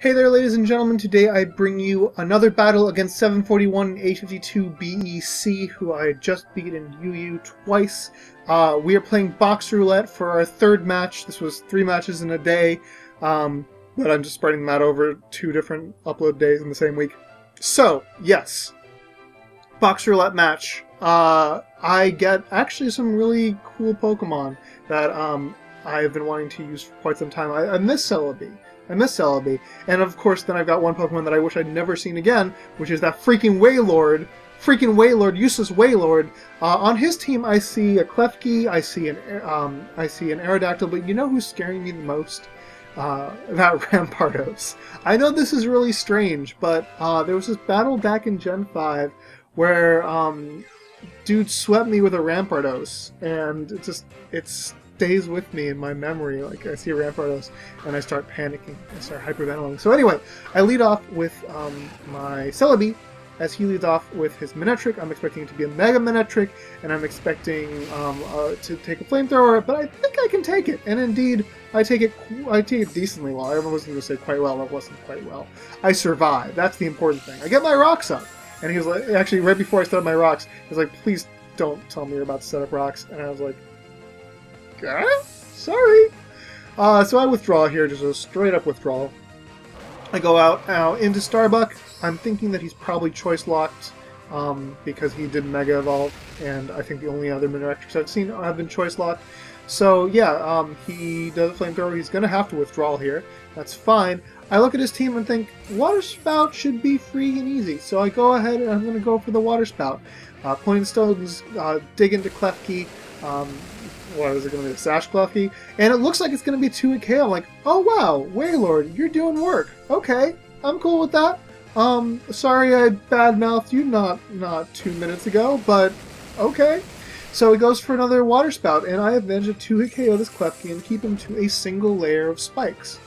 Hey there, ladies and gentlemen. Today I bring you another battle against 741852 BEC, who I just beat in UU twice. We are playing Box Roulette for our third match. This was 3 matches in a day, but I'm just spreading them out over 2 different upload days in the same week. So, yes, Box Roulette match. I get actually some really cool Pokemon that I've been wanting to use for quite some time. I miss Celebi. I miss Celebi. And of course, then I've got one Pokemon that I wish I'd never seen again, which is that freaking Wailord. Freaking Wailord, useless Wailord. On his team, I see a Klefki, I see an Aerodactyl, but you know who's scaring me the most? That Rampardos. I know this is really strange, but there was this battle back in Gen 5 where dude swept me with a Rampardos, and it's stays with me in my memory. Like, I see Rampardos and I start panicking. I start hyperventilating. So anyway, I lead off with my Celebi as he leads off with his Manectric. I'm expecting it to be a Mega Manectric, and I'm expecting to take a Flamethrower, but I think I can take it. And indeed, I take it decently well. Everyone was going to say quite well. It wasn't quite well. I survive. That's the important thing. I get my rocks up. And he was like, actually, right before I set up my rocks, he was like, please don't tell me you're about to set up rocks. And I was like, sorry. So I withdraw here, just a straight-up withdrawal. I go out into Starbuck. I'm thinking that he's probably choice-locked because he did Mega Evolve, and I think the only other Manectrics I've seen have been choice-locked. So, yeah, he does a Flamethrower. He's going to have to withdraw here. That's fine. I look at his team and think, Water Spout should be free and easy. So I go ahead and I'm going to go for the Water Spout. Pointing Stones dig into Klefki. What is it going to be, a Sash Klefki? And it looks like it's going to be 2 KO. I'm like, oh wow, Wailord, you're doing work. Okay, I'm cool with that. Sorry I badmouthed you not 2 minutes ago, but okay. So he goes for another Water Spout, and I have managed to 2 KO this Klefki and keep him to a single layer of spikes.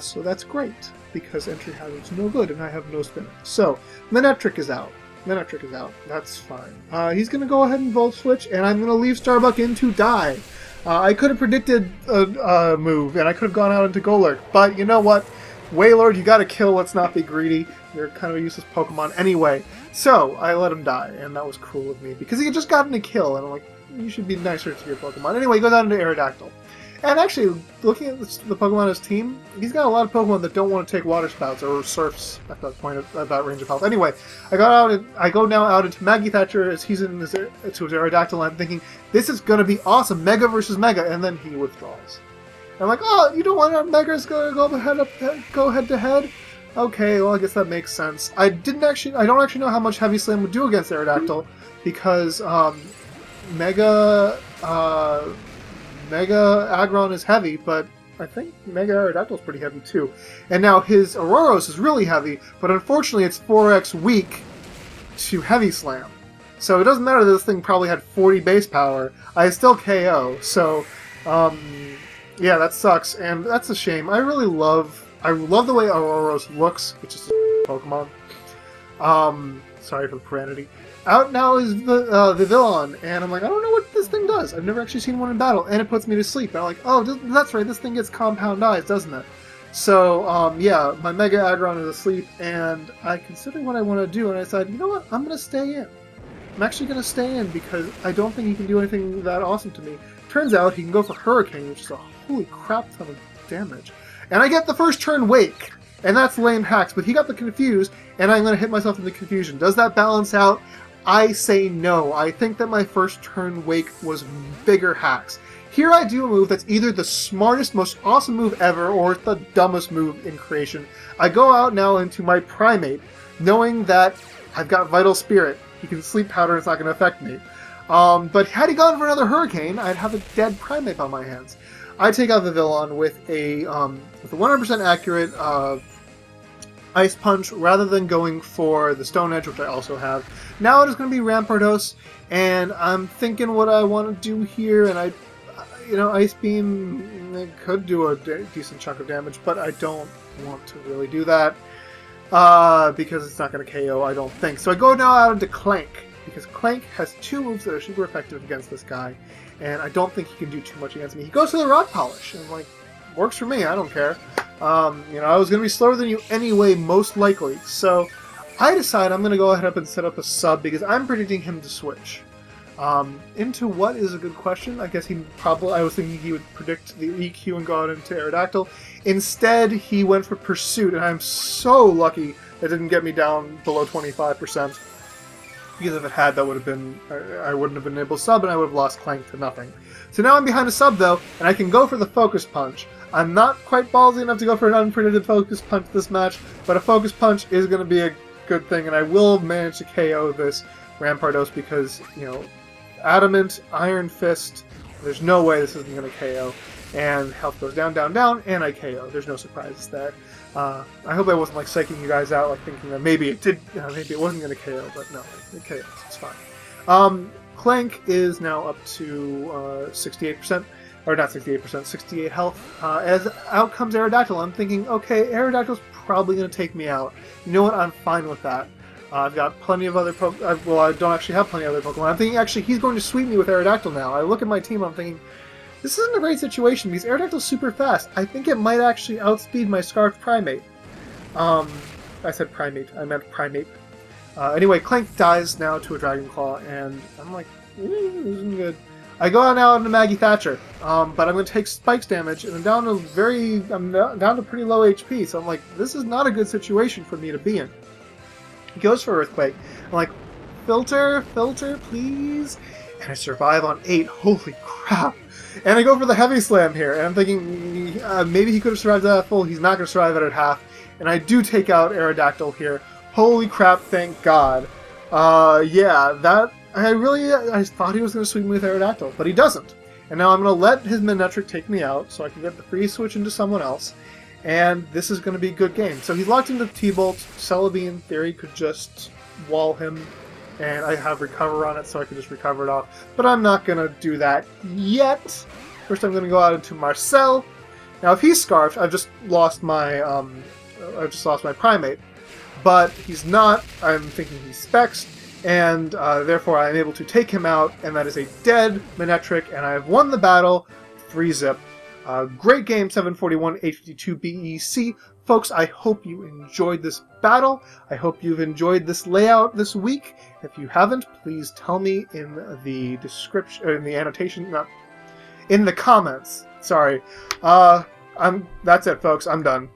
So that's great, because entry hazard's no good, and I have no spin. So, Manectric is out. Manectric is out. That's fine. He's going to go ahead and Volt Switch, and I'm going to leave Starbuck in to die. I could have predicted a move, and I could have gone out into Golurk, but you know what? Wailord, you got to kill. Let's not be greedy. You're kind of a useless Pokemon anyway. So, I let him die, and that was cruel of me, because he had just gotten a kill, and I'm like, you should be nicer to your Pokemon. Anyway, he goes out into Aerodactyl. And actually, looking at the Pokemon on his team, he's got a lot of Pokemon that don't want to take Water Spouts or Surfs at that point, at that range of health. Anyway, I go now out into Maggie Thatcher as he's in to his Aerodactyl. I'm thinking, this is going to be awesome, Mega versus Mega, and then he withdraws. And I'm like, oh, you don't want our Megas go head to head? Okay, well, I guess that makes sense. I don't actually know how much Heavy Slam would do against Aerodactyl because Mega Aggron is heavy, but I think Mega Aerodactyl is pretty heavy too. And now his Aurorus is really heavy, but unfortunately it's 4x weak to Heavy Slam. So it doesn't matter that this thing probably had 40 base power. I still KO, so yeah, that sucks, and that's a shame. I love the way Aurorus looks, which is a Pokemon. Sorry for the profanity. Out now is the villain, and I'm like, I don't know what this thing does. I've never actually seen one in battle, and it puts me to sleep. And I'm like, oh, that's right, this thing gets Compound Eyes, doesn't it? So, yeah, my Mega Aggron is asleep, and I considered what I want to do, and I said, you know what, I'm going to stay in. I'm actually going to stay in because I don't think he can do anything that awesome to me. Turns out he can go for Hurricane, which is a holy crap ton of damage. And I get the first turn Wake, and that's lame hacks, but he got the Confuse, and I'm going to hit myself in the Confusion. Does that balance out? I say no. I think that my first turn Wake was bigger hacks. Here I do a move that's either the smartest, most awesome move ever, or it's the dumbest move in creation. I go out now into my Primeape, knowing that I've got Vital Spirit. He can Sleep Powder and it's not going to affect me. But had he gone for another Hurricane, I'd have a dead Primeape on my hands. I take out the villain with a 100% accurate Ice Punch rather than going for the Stone Edge, which I also have. Now it is going to be Rampardos, and I'm thinking what I want to do here, and Ice Beam, it could do a decent chunk of damage, but I don't want to really do that because it's not going to KO, I don't think. So I go now out into Clank, because Clank has 2 moves that are super effective against this guy, and I don't think he can do too much against me. He goes to the Rock Polish, and I'm like, works for me, I don't care. You know, I was going to be slower than you anyway, most likely. So I decide I'm going to go ahead up and set up a sub because I'm predicting him to switch. Into what is a good question. I guess he probably, I was thinking he would predict the EQ and go out into Aerodactyl. Instead, he went for Pursuit, and I'm so lucky it didn't get me down below 25%. Because if it had, that would have been, I wouldn't have been able to sub, and I would have lost Clank to nothing. So now I'm behind a sub, though, and I can go for the Focus Punch. I'm not quite ballsy enough to go for an unpredicted Focus Punch this match, but a Focus Punch is going to be a good thing, and I will manage to KO this Rampardos because, you know, Adamant, Iron Fist, there's no way this isn't going to KO. And health goes down, down, down, and I KO. There's no surprises there. I hope I wasn't, like, psyching you guys out, like, thinking that maybe it did, you know, maybe it wasn't going to KO, but no, it KOs. It's fine. Clank is now up to 68%, or not 68%, 68 health. As out comes Aerodactyl, I'm thinking, okay, Aerodactyl's probably going to take me out. You know what? I'm fine with that. I've got plenty of other Pokemon. Well, I don't actually have plenty of other Pokemon. I'm thinking, actually, he's going to sweep me with Aerodactyl now. I look at my team, I'm thinking, this isn't a great situation because Aerodactyl's super fast. I think it might actually outspeed my Scarf Primeape. I said Primeape. I meant Primeape. Anyway, Clank dies now to a Dragon Claw, and I'm like, this isn't good. I go on out into Maggie Thatcher, but I'm going to take Spikes damage, and I'm down to pretty low HP, so I'm like, this is not a good situation for me to be in. He goes for Earthquake. I'm like, filter, filter, please. And I survive on 8. Holy crap. And I go for the Heavy Slam here. And I'm thinking, maybe he could have survived that at full. He's not going to survive it at half. And I do take out Aerodactyl here. Holy crap, thank God. Yeah, that... I thought he was going to sweep me with Aerodactyl, but he doesn't. And now I'm going to let his Manectric take me out so I can get the free switch into someone else. And this is going to be a good game. So he's locked into T-Bolt. Celebi, in theory, could just wall him. And I have Recover on it, so I can just recover it off. But I'm not going to do that yet. First, I'm going to go out into Marcel. Now, if he's Scarfed, I've just lost my Primeape. But he's not. I'm thinking he's Spexed. And therefore, I'm able to take him out. And that is a dead Manectric. And I have won the battle. 3-zip. Great game, 741852 BEC. Folks, I hope you enjoyed this battle. I hope you've enjoyed this layout this week. If you haven't, please tell me in the description, in the annotation, not in the comments. Sorry. That's it, folks. I'm done.